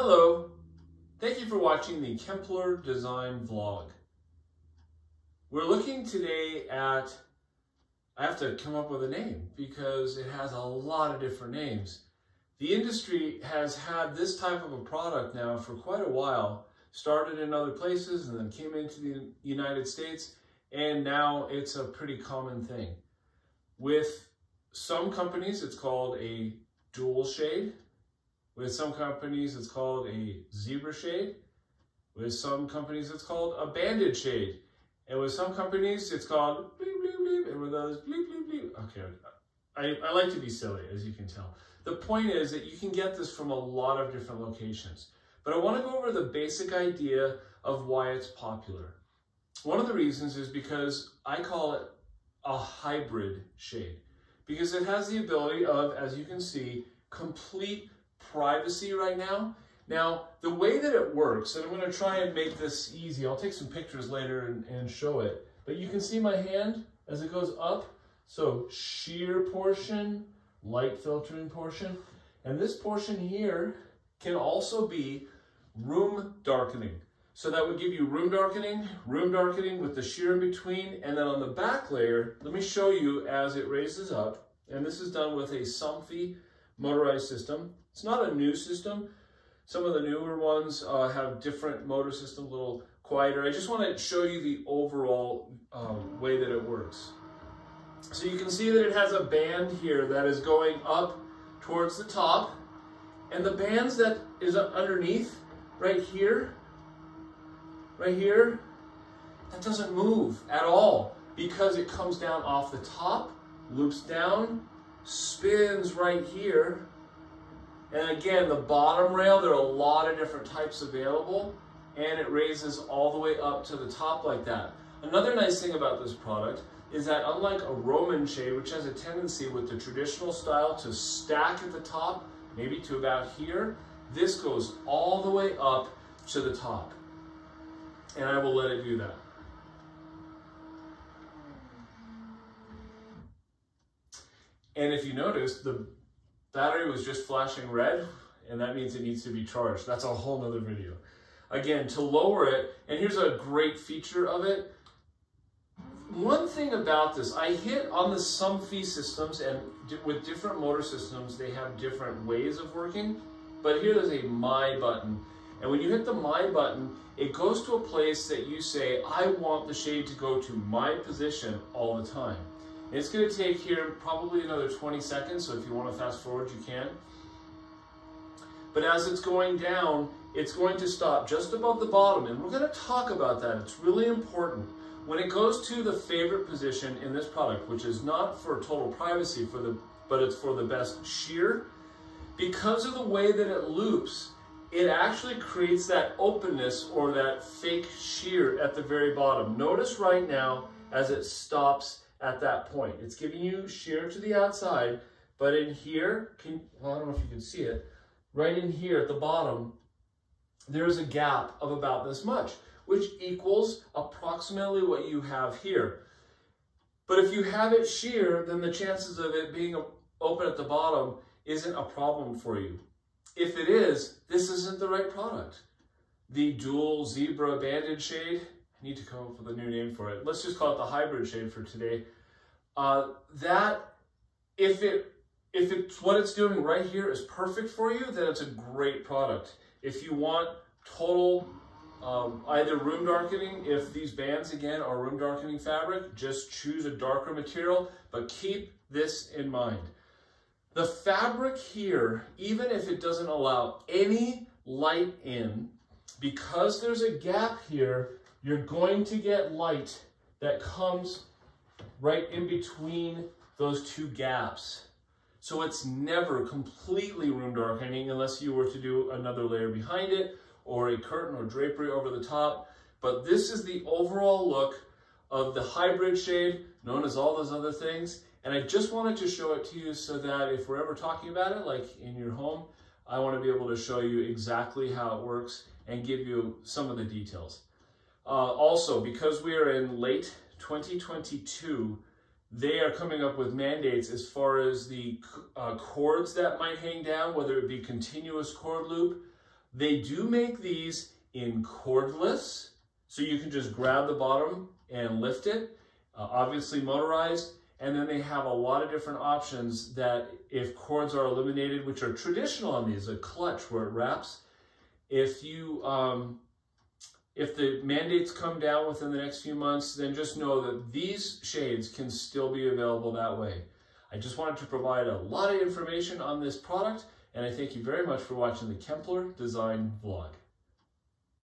Hello, thank you for watching the Kempler Design Vlog. We're looking today at, I have to come up with a name because it has a lot of different names. The industry has had this type of a product now for quite a while, started in other places and then came into the United States, and now it's a pretty common thing. With some companies, it's called a dual shade. With some companies, it's called a zebra shade. With some companies, it's called a banded shade. And with some companies, it's called bleep, bleep, bleep. And with others, bleep, bleep, bleep. Okay, I like to be silly, as you can tell. The point is that you can get this from a lot of different locations. But I want to go over the basic idea of why it's popular. One of the reasons is because I call it a hybrid shade, because it has the ability of, as you can see, complete privacy right now. Now, the way that it works, and I'm going to try and make this easy. I'll take some pictures later and show it. But you can see my hand as it goes up. So sheer portion, light filtering portion. And this portion here can also be room darkening. So that would give you room darkening with the sheer in between. And then on the back layer, let me show you as it raises up. And this is done with a Somfy motorized system. It's not a new system. Some of the newer ones have different motor system, a little quieter. I just want to show you the overall way that it works. So you can see that it has a band here that is going up towards the top, and the bands that is underneath right here, that doesn't move at all because it comes down off the top, loops down, spins right here. And again, the bottom rail, there are a lot of different types available, and it raises all the way up to the top like that. Another nice thing about this product is that unlike a Roman shade, which has a tendency with the traditional style to stack at the top, maybe to about here, this goes all the way up to the top. And I will let it do that. And if you notice, the battery was just flashing red, and that means it needs to be charged. That's a whole nother video. Again, to lower it, and here's a great feature of it. One thing about this, I hit on the Somfy systems, and with different motor systems, they have different ways of working. But here there's a My button. And when you hit the My button, it goes to a place that you say, I want the shade to go to my position all the time. It's going to take here probably another 20 seconds, so if you want to fast forward, you can. But as it's going down, it's going to stop just above the bottom, and we're going to talk about that. It's really important. When it goes to the favorite position in this product, which is not for total privacy, but it's for the best sheer, because of the way that it loops, it actually creates that openness or that fake sheer at the very bottom. Notice right now as it stops at that point. It's giving you sheer to the outside, but in here, well, I don't know if you can see it, right in here at the bottom, there's a gap of about this much, which equals approximately what you have here. But if you have it sheer, then the chances of it being open at the bottom isn't a problem for you. If it is, this isn't the right product. The dual zebra banded shade, I need to come up with a new name for it. Let's just call it the hybrid shade for today. That, if it's what it's doing right here is perfect for you, then it's a great product. If you want total either room darkening, if these bands again are room darkening fabric, just choose a darker material, but keep this in mind. The fabric here, even if it doesn't allow any light in, because there's a gap here, you're going to get light that comes right in between those two gaps. So it's never completely room darkening unless you were to do another layer behind it or a curtain or drapery over the top. But this is the overall look of the hybrid shade, known as all those other things. And I just wanted to show it to you so that if we're ever talking about it, like in your home, I want to be able to show you exactly how it works and give you some of the details. Also, because we are in late 2022, they are coming up with mandates as far as the cords that might hang down, whether it be continuous cord loop, They do make these in cordless, so you can just grab the bottom and lift it, obviously motorized. And then they have a lot of different options that if cords are eliminated, which are traditional on these, a clutch where it wraps. If the mandates come down within the next few months, then just know that these shades can still be available that way. I just wanted to provide a lot of information on this product, and I thank you very much for watching the Kempler Design Vlog.